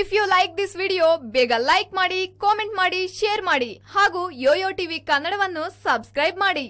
If you like this video ಬೇಗ like ಮಾಡಿ, comment ಮಾಡಿ, ಶೇರ್ ಮಾಡಿ ಹಾಗೂ ಯೋಯೋ ಟಿವಿ ಕನ್ನಡವನ್ನು ಸಬ್ಸ್ಕ್ರೈಬ್ ಮಾಡಿ.